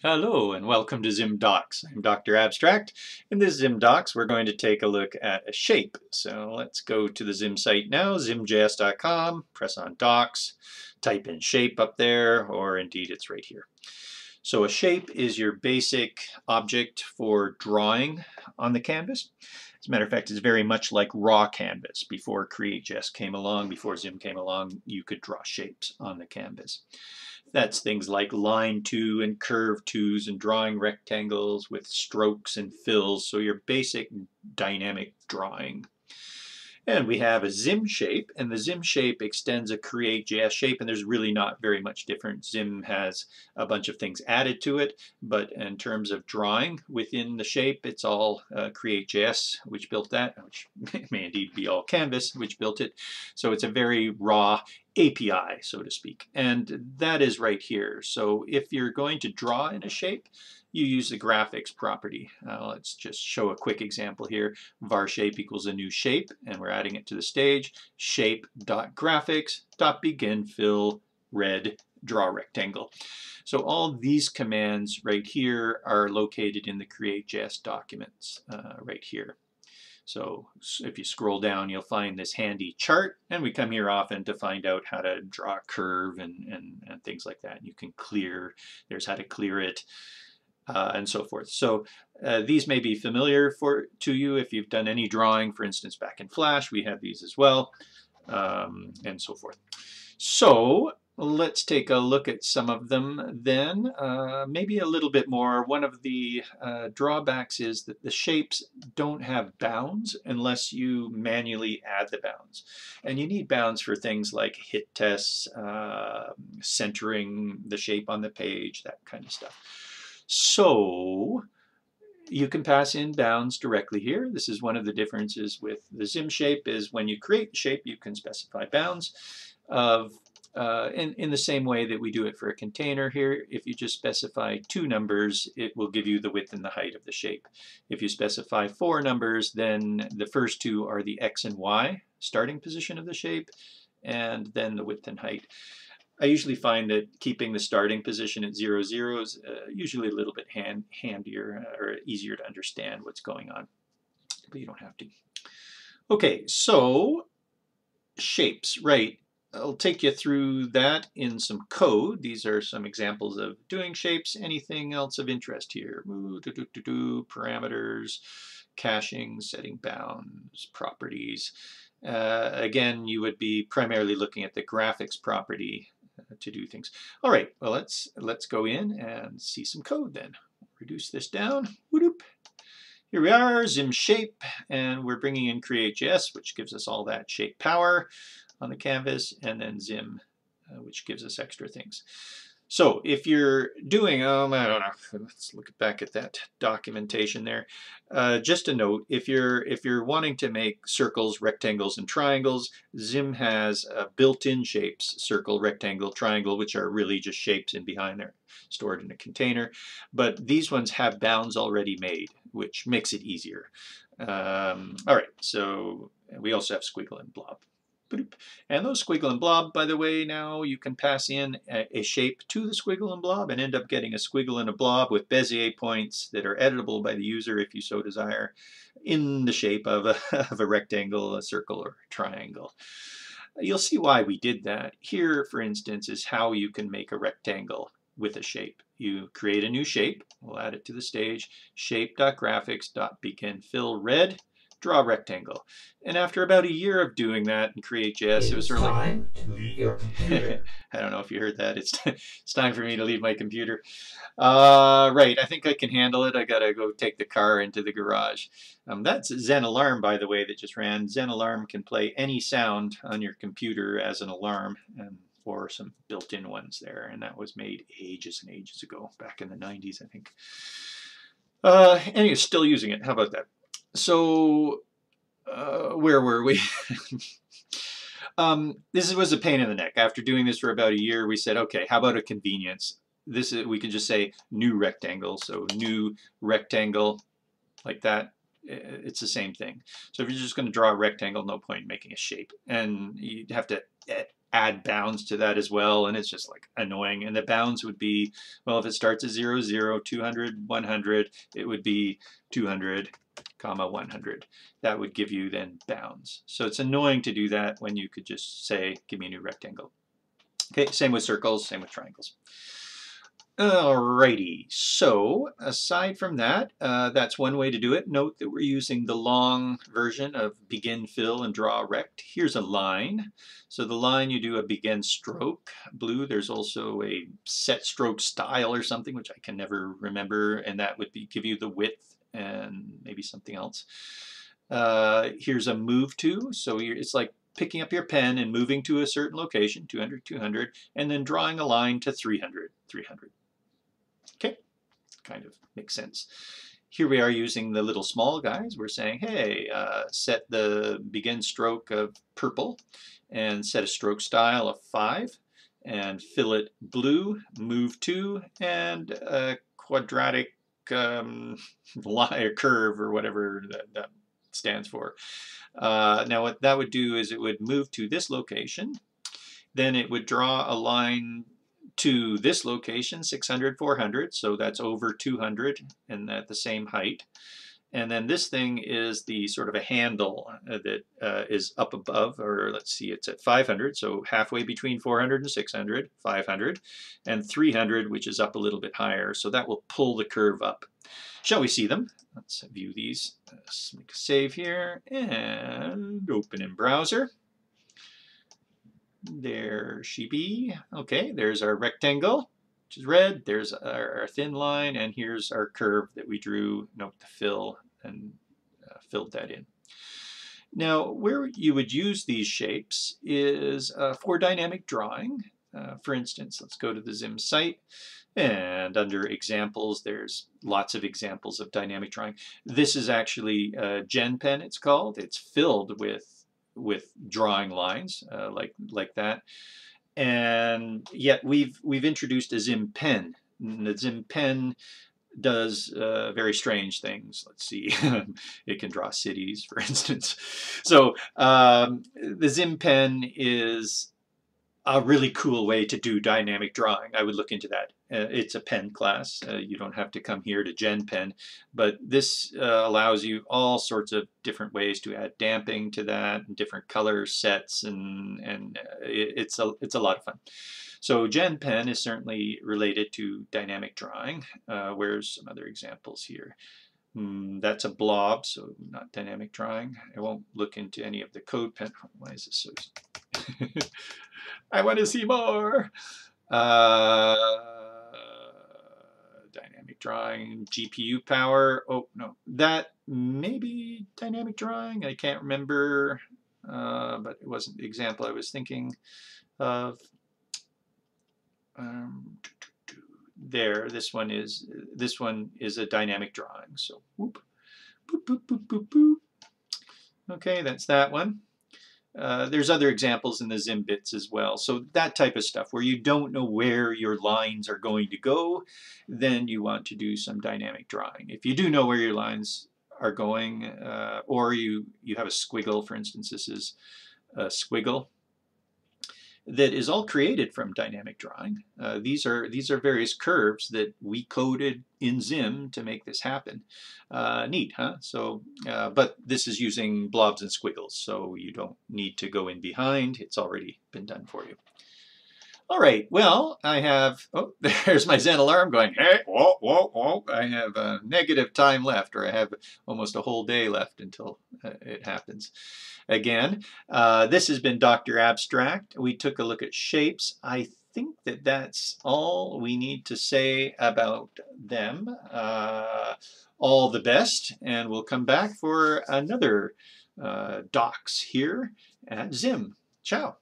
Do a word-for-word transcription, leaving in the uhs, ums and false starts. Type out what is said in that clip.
Hello and welcome to Zim Docs. I'm Doctor Abstract. In this Zim Docs we're going to take a look at a shape. So let's go to the Zim site now, zim j s dot com, press on Docs, type in shape up there, or indeed it's right here. So a shape is your basic object for drawing on the canvas. As a matter of fact, it's very much like raw canvas. Before CreateJS came along, before Zim came along, you could draw shapes on the canvas. That's things like line two and curve twos and drawing rectangles with strokes and fills, so your basic dynamic drawing. And we have a Zim shape, and the Zim shape extends a CreateJS shape, and there's really not very much difference. Zim has a bunch of things added to it, but in terms of drawing within the shape, it's all uh, CreateJS, which built that, which may indeed be all Canvas, which built it. So it's a very raw A P I, so to speak, and that is right here. So if you're going to draw in a shape, you use the graphics property. Uh, let's just show a quick example here. Var shape equals a new shape, and we're adding it to the stage. Shape.graphics.beginFill red draw rectangle. So all these commands right here are located in the CreateJS documents uh, right here. So if you scroll down, you'll find this handy chart, and we come here often to find out how to draw a curve and, and, and things like that. You can clear, there's how to clear it, uh, and so forth. So uh, these may be familiar for to you if you've done any drawing. For instance, back in Flash, we have these as well, um, and so forth. So let's take a look at some of them then, uh, maybe a little bit more. One of the uh, drawbacks is that the shapes don't have bounds unless you manually add the bounds. And you need bounds for things like hit tests, uh, centering the shape on the page, that kind of stuff. So you can pass in bounds directly here. This is one of the differences with the Zim shape, is when you create the shape, you can specify bounds of Uh, in, in the same way that we do it for a container here. If you just specify two numbers, it will give you the width and the height of the shape. If you specify four numbers, then the first two are the X and Y starting position of the shape, and then the width and height. I usually find that keeping the starting position at zero zero is uh, usually a little bit hand, handier uh, or easier to understand what's going on, but you don't have to. Okay, so shapes, right. I'll take you through that in some code. These are some examples of doing shapes. Anything else of interest here? Ooh, do, do, do, do, parameters, caching, setting bounds, properties. Uh, again, you would be primarily looking at the graphics property uh, to do things. All right, well, let's, let's go in and see some code then. Reduce this down. Whoop. Here we are, Zim shape, and we're bringing in CreateJS, which gives us all that shape power on the canvas, and then Zim, uh, which gives us extra things. So if you're doing, um, I don't know, let's look back at that documentation there. Uh, just a note, if you're if you're wanting to make circles, rectangles, and triangles, Zim has uh, built-in shapes, circle, rectangle, triangle, which are really just shapes in behind there, stored in a container. But these ones have bounds already made, which makes it easier. Um, all right, so we also have squiggle and blob. And those squiggle and blob, by the way, now you can pass in a, a shape to the squiggle and blob and end up getting a squiggle and a blob with Bezier points that are editable by the user if you so desire in the shape of a, of a rectangle, a circle, or a triangle. You'll see why we did that. Here, for instance, is how you can make a rectangle with a shape. You create a new shape. We'll add it to the stage. Shape.graphics.beginFill red. Draw rectangle. And after about a year of doing that in CreateJS, it was sort of like, I don't know if you heard that. It's it's time for me to leave my computer. Uh, right, I think I can handle it. I gotta go take the car into the garage. Um, that's Zen Alarm, by the way, that just ran. Zen Alarm can play any sound on your computer as an alarm, and or some built-in ones there. And that was made ages and ages ago, back in the nineties, I think. Uh, anyway, still using it. How about that? So, uh, where were we? um, this was a pain in the neck. After doing this for about a year, we said, okay, how about a convenience? This is, we can just say new rectangle. So new rectangle, like that. It's the same thing. So if you're just going to draw a rectangle, no point in making a shape. And you'd have to add bounds to that as well, and it's just like annoying. And the bounds would be, well, if it starts at zero, zero, two hundred, one hundred, it would be two hundred comma one hundred. That would give you then bounds. So it's annoying to do that when you could just say, give me a new rectangle. Okay, same with circles, same with triangles. Alrighty, so aside from that, uh, that's one way to do it. Note that we're using the long version of begin, fill, and draw rect. Here's a line. So the line, you do a begin stroke, blue. There's also a set stroke style or something, which I can never remember, and that would be, give you the width and maybe something else. Uh, here's a move to, so it's like picking up your pen and moving to a certain location, two hundred, two hundred, and then drawing a line to three hundred, three hundred. Okay, kind of makes sense. Here we are using the little small guys. We're saying, hey, uh, set the begin stroke of purple and set a stroke style of five and fill it blue, move to, and a quadratic um, line or curve or whatever that, that stands for. Uh, now what that would do is it would move to this location, then it would draw a line to this location, six hundred, four hundred, so that's over two hundred and at the same height. And then this thing is the sort of a handle that uh, is up above, or let's see, it's at five hundred, so halfway between four hundred and six hundred, five hundred, and three hundred, which is up a little bit higher, so that will pull the curve up. Shall we see them? Let's view these. Let's make a save here and open in browser. There she be. Okay, there's our rectangle, which is red. There's our, our thin line, and here's our curve that we drew. Note to fill and uh, filled that in. Now, where you would use these shapes is uh, for dynamic drawing. Uh, for instance, let's go to the Zim site, and under examples, there's lots of examples of dynamic drawing. This is actually uh, GenPen, it's called. It's filled with with drawing lines uh, like like that, and yet we've we've introduced a Zim Pen. And the Zim Pen does uh, very strange things. Let's see, it can draw cities, for instance. So um, the Zim Pen is a really cool way to do dynamic drawing. I would look into that. Uh, it's a pen class. Uh, you don't have to come here to GenPen, but this uh, allows you all sorts of different ways to add damping to that, and different color sets, and and it, it's a it's a lot of fun. So GenPen is certainly related to dynamic drawing. Uh, where's some other examples here? Mm, that's a blob, so not dynamic drawing. I won't look into any of the code pen. Why is this so? I want to see more. Uh, dynamic drawing, G P U power. Oh, no, that may be dynamic drawing. I can't remember, uh, but it wasn't the example I was thinking of. Um, there, this one is this one is a dynamic drawing. So, whoop, boop, boop, boop, boop, boop. Okay, that's that one. Uh, there's other examples in the zimbits as well. So that type of stuff where you don't know where your lines are going to go, then you want to do some dynamic drawing. If you do know where your lines are going, uh, or you, you have a squiggle, for instance, this is a squiggle that is all created from dynamic drawing. Uh, these are these are various curves that we coded in Zim to make this happen. Uh, neat, huh? So, uh, but this is using blobs and squiggles, so you don't need to go in behind. It's already been done for you. All right. Well, I have. Oh, there's my Zen alarm going. Hey, whoa, whoa, whoa! I have a negative time left, or I have almost a whole day left until it happens. Again, uh, this has been Doctor Abstract. We took a look at shapes. I think that that's all we need to say about them. Uh, all the best, and we'll come back for another uh, docs here at Zim. Ciao.